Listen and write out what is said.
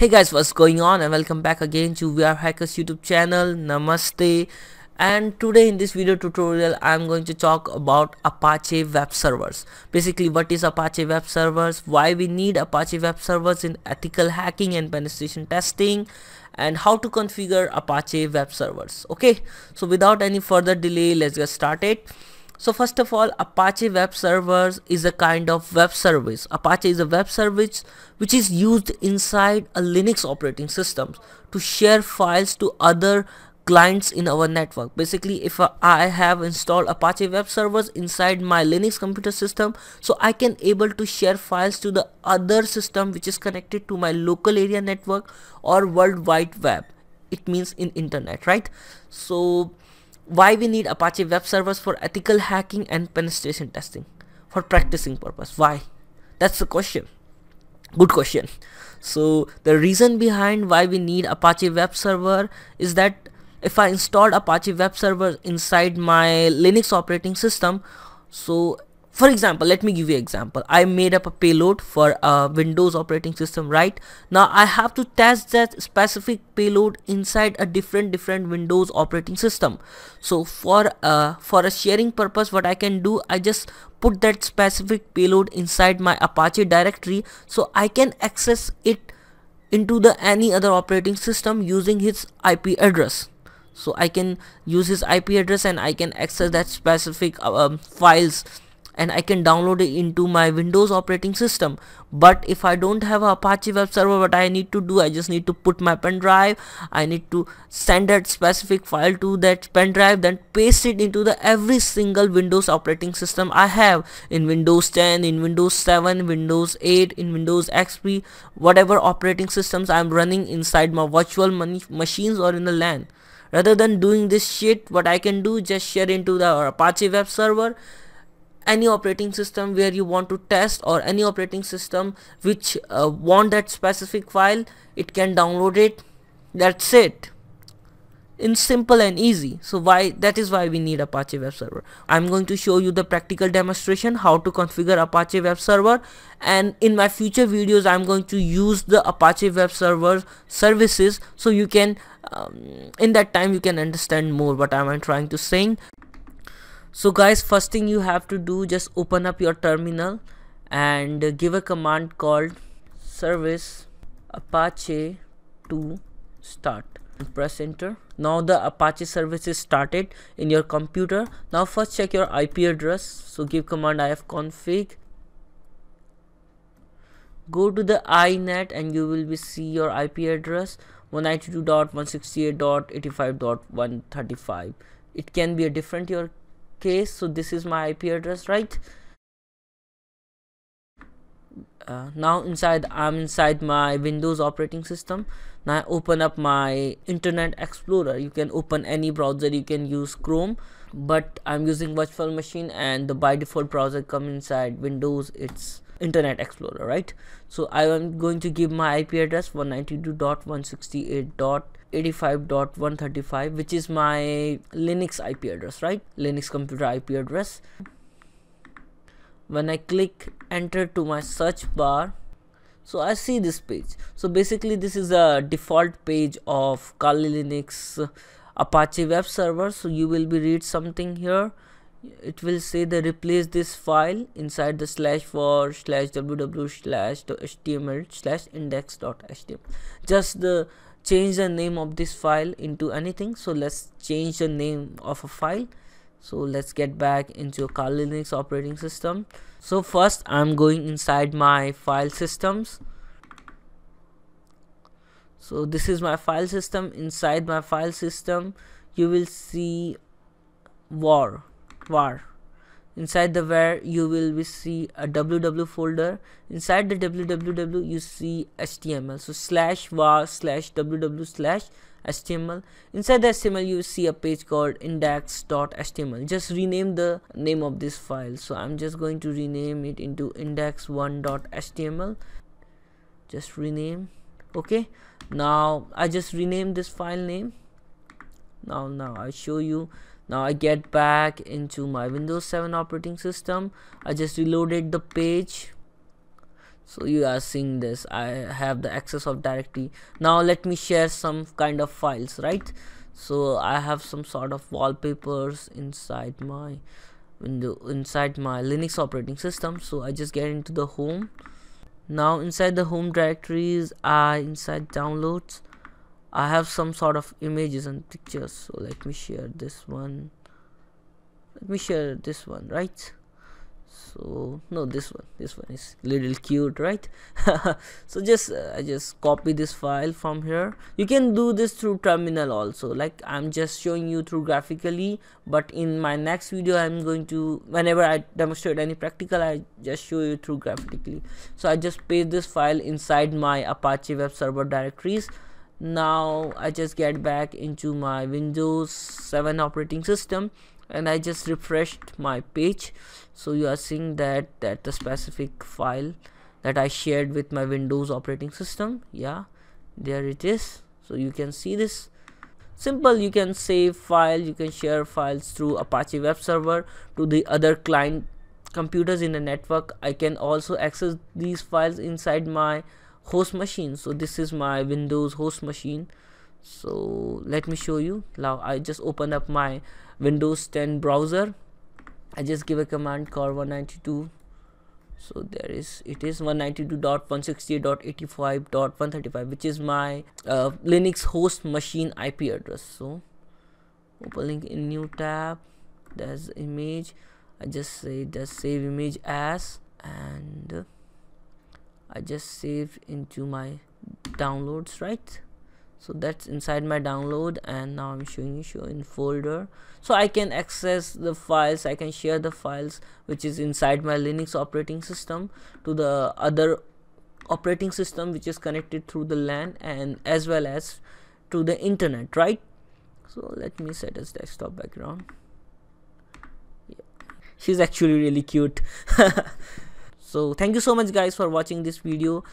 Hey guys, what's going on, and welcome back again to We Are Hackers YouTube channel. Namaste. And today in this video tutorial I'm going to talk about Apache web servers. Basically, what is Apache web servers, why we need Apache web servers in ethical hacking and penetration testing, and how to configure Apache web servers. Okay, so without any further delay, let's get started. So first of all, Apache web servers is a kind of web service. Apache is a web service which is used inside a Linux operating system to share files to other clients in our network. Basically, if I have installed Apache web servers inside my Linux computer system, so I can able to share files to the other system which is connected to my local area network or World Wide Web. It means in internet, right? So why we need Apache web servers for ethical hacking and penetration testing for practicing purpose? Why? That's the question. Good question. So the reason behind why we need Apache web server is that if I installed Apache web server inside my Linux operating system, so for example, let me give you an example. I made up a payload for a Windows operating system, right? Now I have to test that specific payload inside a different Windows operating system. So for a sharing purpose, what I can do, I just put that specific payload inside my Apache directory, so I can access it into the any other operating system using his IP address. So I can use his IP address and I can access that specific files, and I can download it into my Windows operating system. But if I don't have an Apache web server, what I need to do, I just need to put my pen drive, I need to send that specific file to that pen drive, then paste it into the every single Windows operating system I have, in Windows 10, in Windows 7, Windows 8, in Windows XP, whatever operating systems I'm running inside my virtual machines or in the LAN. Rather than doing this shit, what I can do, just share into the Apache web server any operating system where you want to test, or any operating system which want that specific file, it can download it. That's it, in simple and easy. So why, that is why we need Apache web server. I'm going to show you the practical demonstration how to configure Apache web server, and in my future videos I'm going to use the Apache web server services, so you can in that time you can understand more what I'm trying to say. So guys, first thing you have to do, just open up your terminal and give a command called service apache to start and press enter. Now the Apache service is started in your computer. Now first check your IP address, so give command ifconfig, go to the inet and you will see your IP address 192.168.85.135. It can be a different your case. So this is my IP address, right? Now I'm inside my Windows operating system. Now I open up my Internet Explorer. You can open any browser, you can use Chrome, but I'm using virtual machine and the by default browser come inside Windows, it's Internet Explorer, right? So I am going to give my IP address 192.168.85.135, which is my Linux IP address, right? Linux computer IP address. When I click enter to my search bar, so I see this page. So basically this is a default page of Kali Linux Apache web server. So you will be read something here. It will say they replace this file inside the /var/ww/HTML/index.html. Just the change the name of this file into anything. So let's change the name of a file. So let's get back into Kali Linux operating system. So first I'm going inside my file systems. So this is my file system. Inside my file system you will see var. Inside the var you will see a ww folder. Inside the www you see html, so /var/ww/html. Inside the html you see a page called index.html. just rename the name of this file, so I'm just going to rename it into index1.html. just rename. Okay, now I just rename this file name. Now I show you. Now I get back into my Windows 7 operating system. I just reloaded the page. So you are seeing this, I have the access of directory. Now let me share some kind of files, right? So I have some sort of wallpapers inside my window, inside my Linux operating system. So I just get into the home. Now inside the home directories, inside downloads, I have some sort of images and pictures. So let me share this one. Let me share this one, right? So no, this one is little cute, right? So just I just copy this file from here. You can do this through terminal also, like I'm just showing you through graphically, but in my next video I'm going to, whenever I demonstrate any practical, I just show you through graphically. So I just paste this file inside my Apache web server directories. Now I just get back into my Windows 7 operating system and I just refreshed my page. So you are seeing that the specific file that I shared with my Windows operating system, yeah, there it is. So you can see this. Simple, you can save file, you can share files through Apache web server to the other client computers in the network. I can also access these files inside my host machine. So this is my Windows host machine. So let me show you. Now I just open up my Windows 10 browser. I just give a command called 192. So there is, it is 192.168.85.135, which is my Linux host machine IP address. So opening in new tab, there's the image. I just say that save image as, and I just save into my downloads, right? So that's inside my download, and now I'm showing you show in folder. So I can access the files, I can share the files which is inside my Linux operating system to the other operating system which is connected through the LAN and as well as to the internet, right? So let me set as desktop background. Yeah. She's actually really cute. So thank you so much guys for watching this video.